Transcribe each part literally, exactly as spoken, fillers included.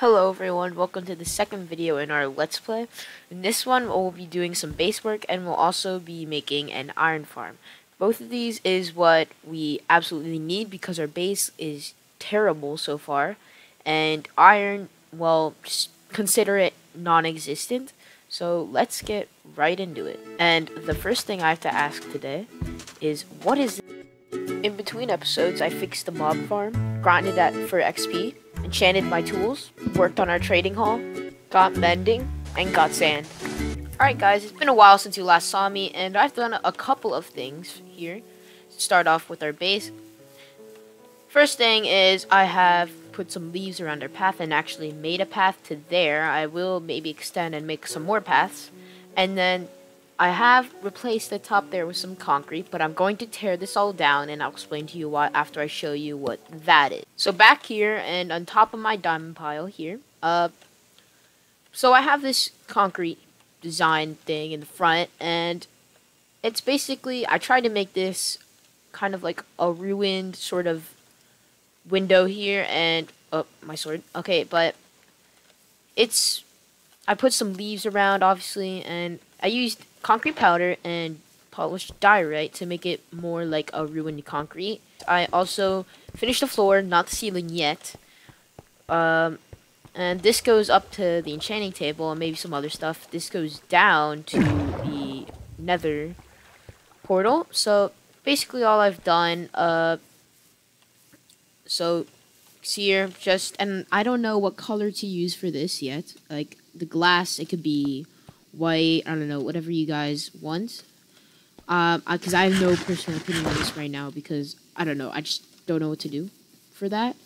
Hello everyone, welcome to the second video in our Let's Play. In this one we'll be doing some base work and we'll also be making an iron farm. Both of these is what we absolutely need because our base is terrible so far. And iron, well, just consider it non-existent. So let's get right into it. And the first thing I have to ask today is, what is this? In between episodes I fixed the mob farm, grinded that for X P, enchanted my tools, worked on our trading hall, got mending, and got sand. Alright guys, it's been a while since you last saw me, and I've done a couple of things here. Start off with our base. First thing is I have put some leaves around our path and actually made a path to there. I will maybe extend and make some more paths. And then I have replaced the top there with some concrete, but I'm going to tear this all down and I'll explain to you why after I show you what that is. So back here and on top of my diamond pile here, uh, so I have this concrete design thing in the front, and it's basically, I tried to make this kind of like a ruined sort of window here, and, oh, my sword, okay, but it's, I put some leaves around obviously, and I used concrete powder and polished diorite to make it more like a ruined concrete. I also finished the floor, not the ceiling yet. Um, and this goes up to the enchanting table and maybe some other stuff. This goes down to the nether portal. So basically all I've done, uh, so see here, just, and I don't know what color to use for this yet. Like the glass, it could be white, I don't know, whatever you guys want. Um, because I have no personal opinion on this right now because, I don't know, I just don't know what to do for that.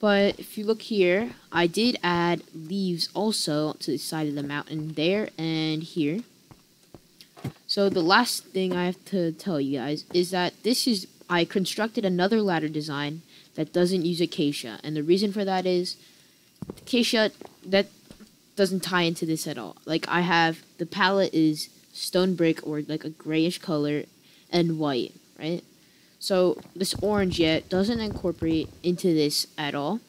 But if you look here, I did add leaves also to the side of the mountain there and here. So the last thing I have to tell you guys is that this is, I constructed another ladder design that doesn't use acacia. And the reason for that is, acacia, that doesn't tie into this at all. Like, I have, the palette is stone brick or like a grayish color and white, right? So this orange yet doesn't incorporate into this at all.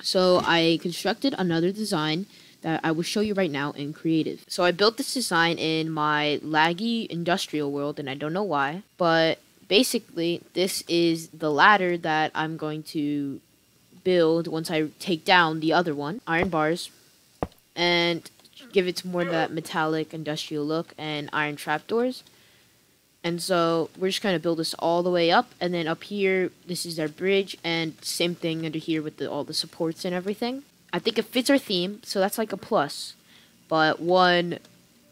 So I constructed another design that I will show you right now in creative. So I built this design in my laggy industrial world, and I don't know why, but basically this is the ladder that I'm going to build once I take down the other one, iron bars, and give it more of that metallic industrial look and iron trapdoors. And so we're just going to build this all the way up, and then up here this is our bridge, and same thing under here with the, all the supports and everything. I think it fits our theme, so that's like a plus. But one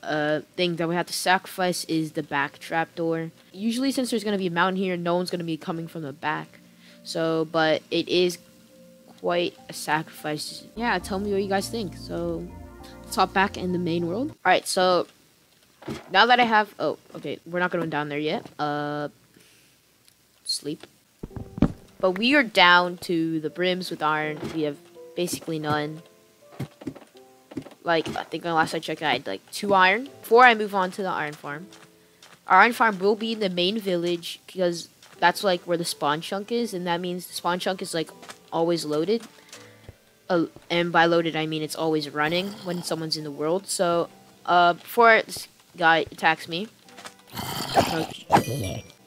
uh, thing that we have to sacrifice is the back trapdoor. Usually since there's going to be a mountain here, no one's going to be coming from the back. So, but it is quite a sacrifice. Yeah, tell me what you guys think. So let's hop back in the main world. Alright, so now that I have, oh, okay, we're not going down there yet. Uh, sleep. But we are down to the brims with iron. We have basically none. Like, I think the last I checked I had like two iron. Before I move on to the iron farm. Our iron farm will be in the main village because that's like where the spawn chunk is, and that means the spawn chunk is like always loaded, uh, and by loaded I mean it's always running when someone's in the world. So uh, before this guy attacks me,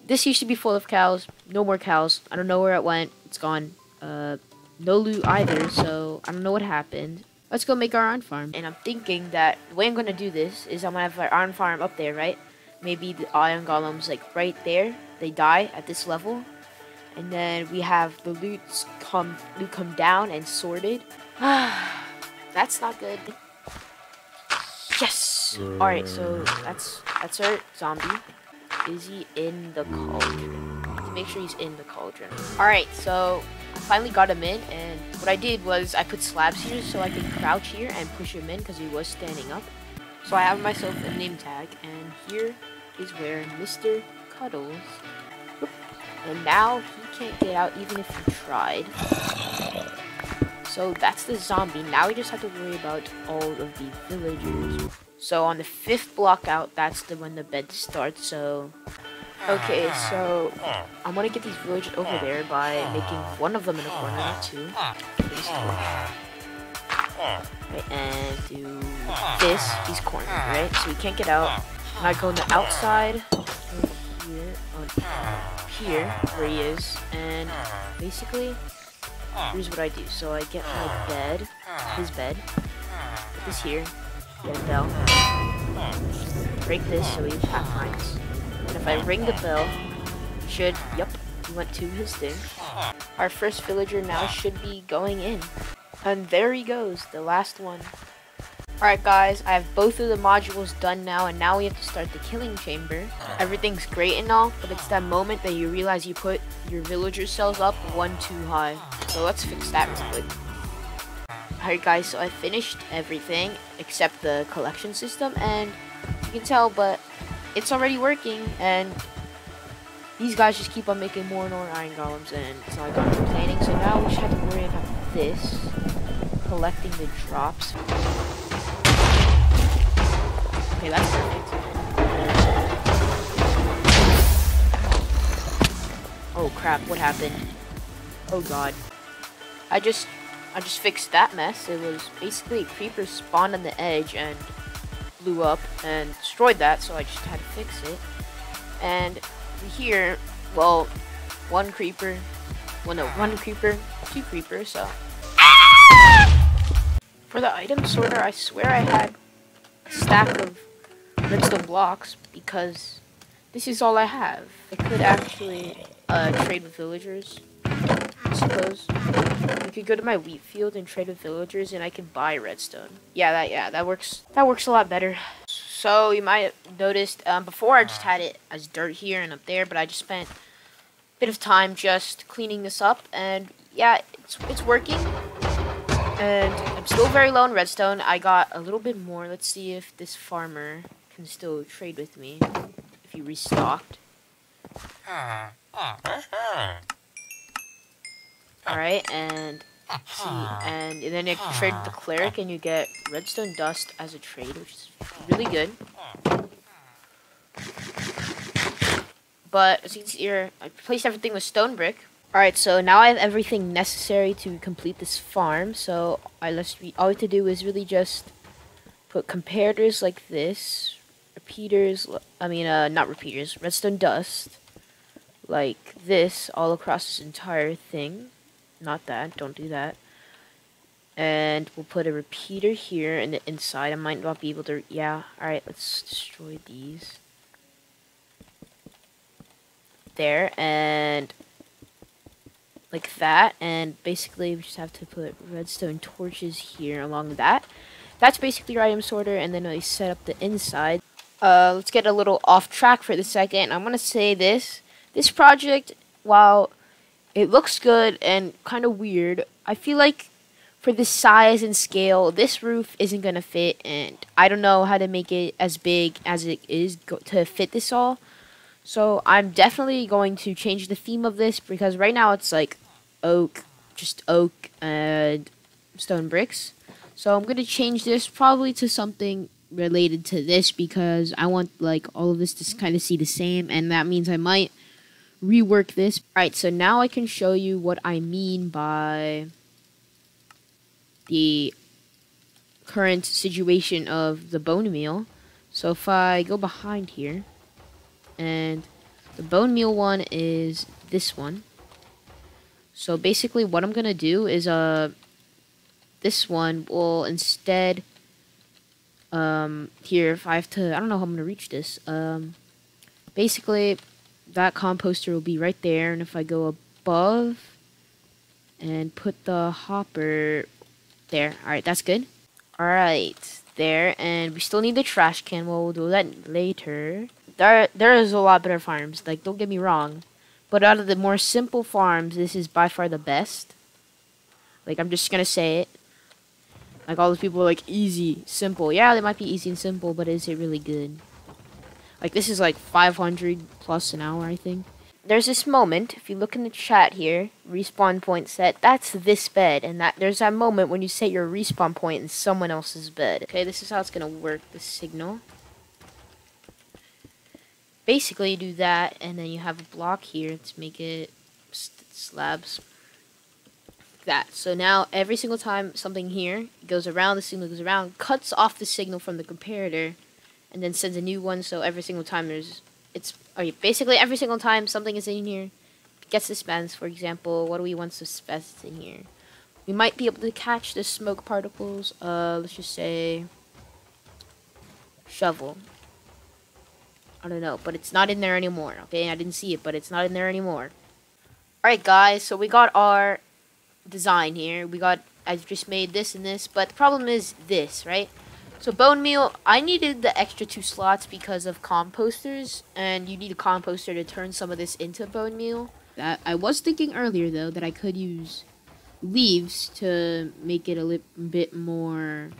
this used to be full of cows. No more cows. I don't know where it went. It's gone. Uh, no loot either, so I don't know what happened. Let's go make our iron farm. And I'm thinking that the way I'm gonna do this is I'm gonna have our iron farm up there, right? Maybe the iron golems like right there, they die at this level. And then we have the loots come loot come down and sorted. That's not good. Yes! Alright, so that's that's our zombie. Is he in the cauldron? I have to make sure he's in the cauldron. Alright, so I finally got him in, and what I did was I put slabs here so I could crouch here and push him in because he was standing up. So I have myself a name tag, and here is where Mister Cuddles. And now he can't get out even if he tried. So that's the zombie. Now we just have to worry about all of the villagers. So on the fifth block out, that's the when the bed starts. So okay, so I'm gonna get these villagers over there by making one of them in a corner, two. right? And do this. He's cornered, right? So he can't get out. And I go on the outside, right here, on here, where he is, and basically, here's what I do. So I get my bed, his bed, put this here, get a bell, break this so he pathfinds. And if I ring the bell, it should, yep, he went to his thing. Our first villager now should be going in. And there he goes, the last one. Alright guys, I have both of the modules done now, and now we have to start the killing chamber. Everything's great and all, but it's that moment that you realize you put your villager cells up one too high. So let's fix that real quick. Alright guys, so I finished everything except the collection system, and you can tell, but it's already working, and these guys just keep on making more and more iron golems, and it's not like I'm complaining. So now we just have to worry about this, collecting the drops. Okay, that's perfect. Oh crap, what happened? Oh god. I just I just fixed that mess. It was basically a creeper spawned on the edge and blew up and destroyed that, so I just had to fix it. And here, well, one creeper, well no, one creeper, two creepers, so. For the item sorter, I swear I had a stack of redstone blocks because this is all I have. I could actually uh, trade with villagers, I suppose. I could go to my wheat field and trade with villagers, and I can buy redstone. Yeah, that yeah, that works. That works a lot better. So you might have noticed um, before I just had it as dirt here and up there, but I just spent a bit of time just cleaning this up, and yeah, it's it's working. And I'm still very low in redstone. I got a little bit more. Let's see if this farmer can still trade with me if he restocked. All right, and see, and then you trade the cleric, and you get redstone dust as a trade, which is really good. But as you can see here, I replaced everything with stone brick. All right, so now I have everything necessary to complete this farm. So I let's all we have to do is really just put comparators like this, repeaters. I mean, uh, not repeaters, redstone dust, like this, all across this entire thing. Not that, don't do that. And we'll put a repeater here in the inside. I might not be able to, yeah. All right, let's destroy these. There, and like that. And basically, we just have to put redstone torches here along that. That's basically your item sorter, and then I set up the inside. Uh, let's get a little off track for the second. I'm gonna say this. This project, while it looks good and kind of weird, I feel like for the size and scale, this roof isn't going to fit, and I don't know how to make it as big as it is go to fit this all. So I'm definitely going to change the theme of this, because right now it's like oak, just oak and stone bricks. So I'm going to change this probably to something related to this, because I want like all of this to kind of see the same, and that means I might rework this. Alright, so now I can show you what I mean by the current situation of the bone meal. So if I go behind here, and the bone meal one is this one. So basically what I'm going to do is uh, this one will instead, um, here if I have to, I don't know how I'm going to reach this, um, basically that composter will be right there, and if I go above and put the hopper there. Alright, that's good. Alright, there, and we still need the trash can. Well, we'll do that later. There, there is a lot better farms, like, don't get me wrong, but out of the more simple farms, this is by far the best. Like, I'm just gonna say it. Like, all those people are like, easy, simple. Yeah, they might be easy and simple, but is it really good? Like, this is like five hundred plus an hour, I think. There's this moment, if you look in the chat here, respawn point set, that's this bed. And that there's that moment when you set your respawn point in someone else's bed. Okay, this is how it's going to work, the signal. Basically, you do that, and then you have a block here. Let's make it slabs. like that. So now every single time something here goes around, the signal goes around, cuts off the signal from the comparator, and then sends a new one. So every single time there's, it's I mean, basically every single time something is in here, gets suspensed. For example, what do we want suspensed in here? We might be able to catch the smoke particles. Uh, let's just say shovel. I don't know, but it's not in there anymore. Okay, I didn't see it, but it's not in there anymore. Alright guys, so we got our design here. We got, I just made this and this, but the problem is this, right? So bone meal, I needed the extra two slots because of composters, and you need a composter to turn some of this into bone meal. That, I was thinking earlier though that I could use leaves to make it a li bit more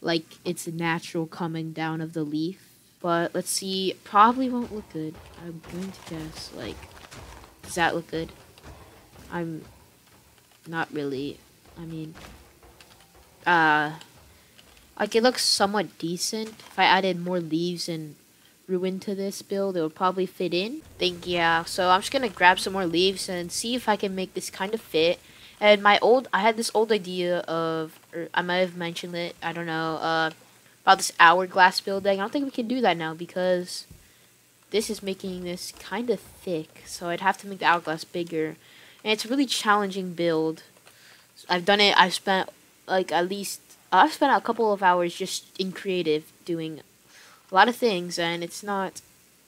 like it's a natural coming down of the leaf. But let's see, probably won't look good. I'm going to guess, like, does that look good? I'm not really, I mean, uh, like it looks somewhat decent. If I added more leaves and ruin to this build, it would probably fit in. I think, yeah, so I'm just going to grab some more leaves and see if I can make this kind of fit. And my old, I had this old idea of, or I might have mentioned it, I don't know, uh, about this hourglass building. I don't think we can do that now because this is making this kind of thick. So I'd have to make the hourglass bigger. And it's a really challenging build. I've done it. I've spent like at least, I've spent a couple of hours just in creative doing a lot of things. And it's not,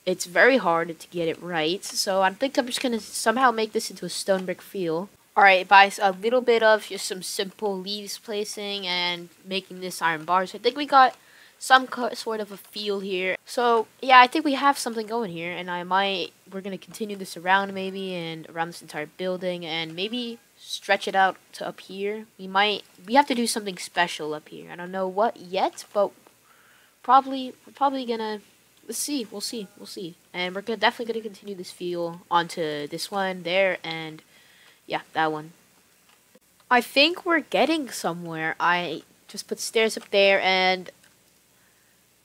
it's very hard to get it right. So I think I'm just going to somehow make this into a stone brick feel. Alright, by a little bit of just some simple leaves placing and making this iron bar. So I think we got some sort of a feel here. So yeah, I think we have something going here, and I might, we're going to continue this around maybe, and around this entire building, and maybe stretch it out to up here. We might, we have to do something special up here. I don't know what yet, but probably, we're probably going to, let's see, we'll see, we'll see. And we're gonna, definitely going to continue this feel onto this one there, and yeah, that one. I think we're getting somewhere. I just put stairs up there, and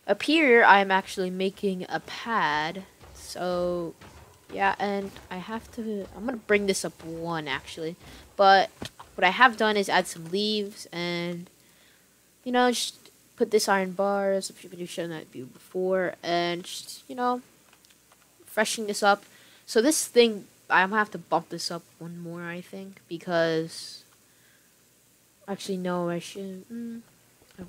up here, I'm actually making a pad, so yeah, and I have to, I'm gonna bring this up one actually, but what I have done is add some leaves and, you know, just put this iron bar, as if you've been shown that view before, and just, you know, freshen this up. So this thing, I'm gonna have to bump this up one more, I think, because, actually no, I shouldn't, mm.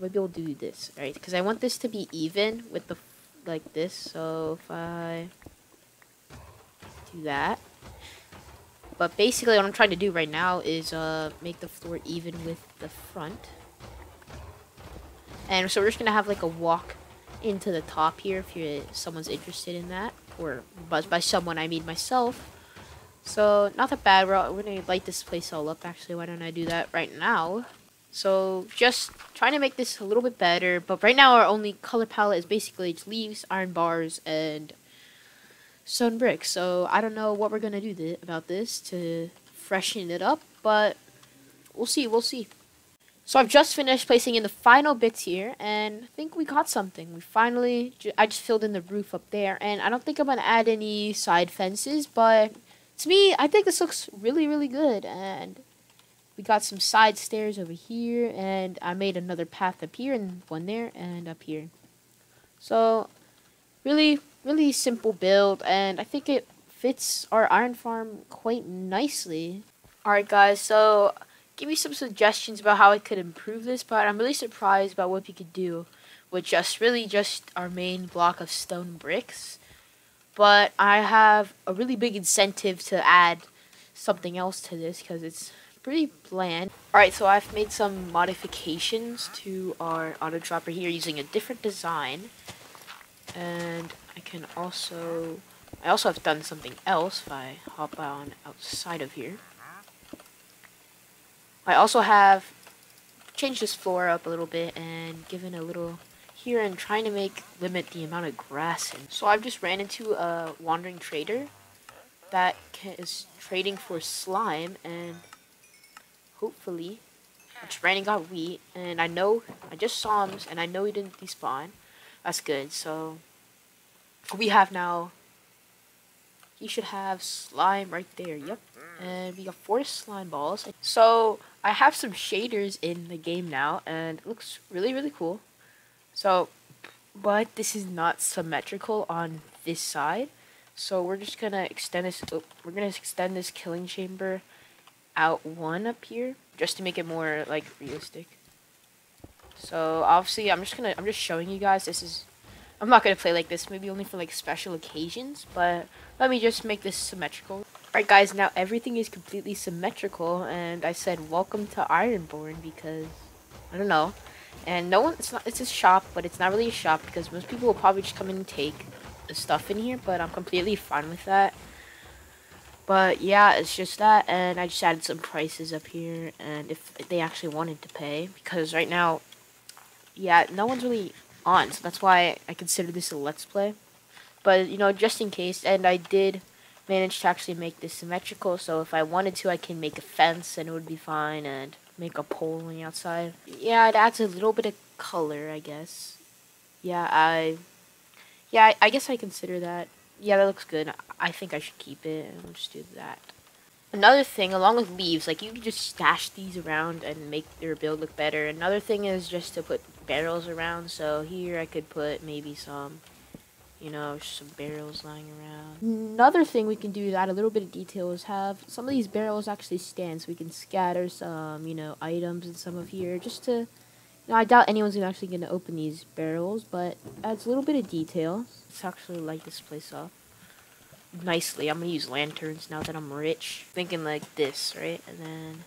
Maybe I'll do this, alright, because I want this to be even with the, like this, so if I do that, but basically what I'm trying to do right now is uh, make the floor even with the front, and so we're just going to have like a walk into the top here, if you're, someone's interested in that, or by, by someone I mean myself, so not that bad. We're, we're going to light this place all up, actually, why don't I do that right now? So just trying to make this a little bit better, but right now our only color palette is basically just leaves, iron bars, and stone bricks. So I don't know what we're gonna do th about this to freshen it up, but we'll see, we'll see. So I've just finished placing in the final bits here, and I think we got something. We finally, ju I just filled in the roof up there, and I don't think I'm gonna add any side fences, but to me, I think this looks really, really good, and we got some side stairs over here, and I made another path up here, and one there, and up here. So, really, really simple build, and I think it fits our iron farm quite nicely. Alright guys, so, give me some suggestions about how I could improve this, but I'm really surprised about what we could do with just, really just our main block of stone bricks. But I have a really big incentive to add something else to this, because it's pretty bland. Alright, so I've made some modifications to our auto dropper here using a different design. And I can also, I also have done something else if I hop on outside of here. I also have changed this floor up a little bit and given a little here and trying to make, limit the amount of grass in. So I've just ran into a wandering trader that can, is trading for slime, and hopefully, I just ran and got wheat, and I know, I just saw him, and I know he didn't despawn. That's good, so we have now, he should have slime right there, yep, and we got four slime balls. So, I have some shaders in the game now, and it looks really, really cool. So, but this is not symmetrical on this side, so we're just gonna extend this. Oh, we're gonna extend this killing chamber out one up here, just to make it more like realistic. So obviously, I'm just gonna. I'm just showing you guys. This is. I'm not gonna play like this. Maybe only for like special occasions. But let me just make this symmetrical. Alright guys, now everything is completely symmetrical, and I said welcome to Ironborn because I don't know, and no one, it's not, it's a shop, but it's not really a shop because most people will probably just come in and take the stuff in here, but I'm completely fine with that. But yeah, it's just that, and I just added some prices up here, and if they actually wanted to pay, because right now, yeah, no one's really on, so that's why I consider this a let's play, but you know, just in case. And I did managed to actually make this symmetrical, so if I wanted to, I can make a fence and it would be fine, and make a pole on the outside. Yeah, it adds a little bit of color, I guess. Yeah, I... Yeah, I, I guess I consider that. Yeah, that looks good. I think I should keep it, and we'll just do that. Another thing, along with leaves, like, you can just stash these around and make your build look better. Another thing is just to put barrels around, so here I could put maybe some... You know, just some barrels lying around. Another thing we can do to add a little bit of detail is have some of these barrels actually stand, so we can scatter some, you know, items in some of here, just to, you know, I doubt anyone's actually going to open these barrels, but adds a little bit of detail. Let's actually light this place up nicely. I'm going to use lanterns now that I'm rich. Thinking like this, right? And then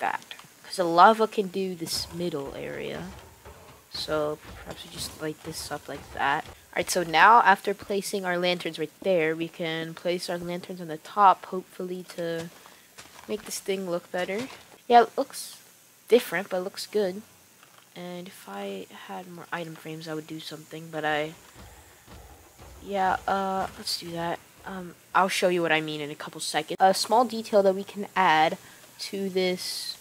that. Because the lava can do this middle area. So perhaps we just light this up like that. Alright, so now after placing our lanterns right there, we can place our lanterns on the top, hopefully to make this thing look better. Yeah, it looks different, but it looks good. And if I had more item frames, I would do something, but I... Yeah, uh, let's do that. Um, I'll show you what I mean in a couple seconds. A small detail that we can add to this,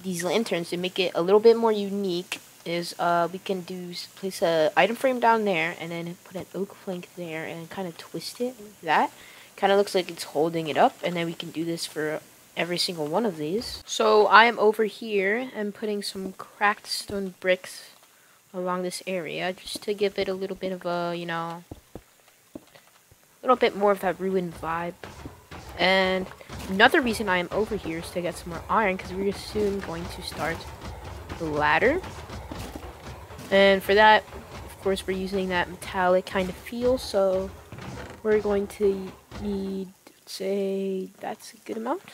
these lanterns to make it a little bit more unique is uh we can do place a item frame down there, and then put an oak plank there, and kind of twist it like that. Kind of looks like it's holding it up, and then we can do this for every single one of these. So I am over here and putting some cracked stone bricks along this area, just to give it a little bit of a, you know, a little bit more of that ruined vibe. And another reason I am over here is to get some more iron, because we're soon going to start the ladder. And for that, of course, we're using that metallic kind of feel, so we're going to need, say, that's a good amount.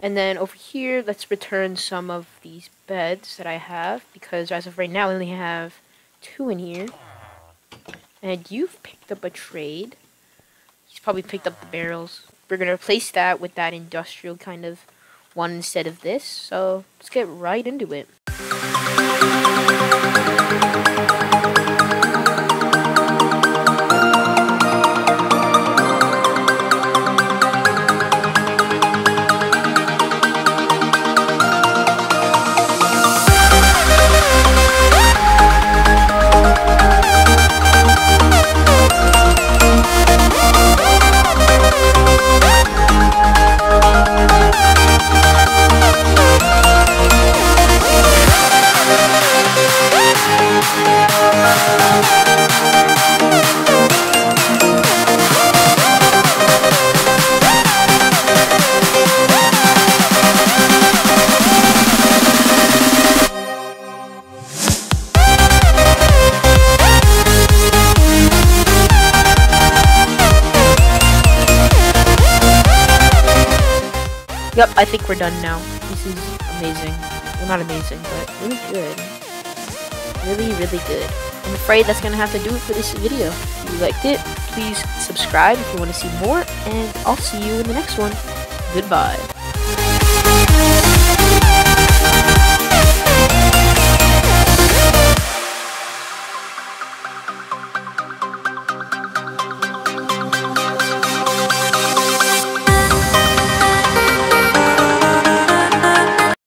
And then over here, let's return some of these beds that I have, because as of right now, I only have two in here. And you've picked up a trade. She's probably picked up the barrels. We're going to replace that with that industrial kind of one instead of this, so let's get right into it. Yep, I think we're done now. This is amazing. Well, not amazing, but really good. Really, really good. I'm afraid that's going to have to do it for this video. If you liked it, please subscribe if you want to see more, and I'll see you in the next one. Goodbye.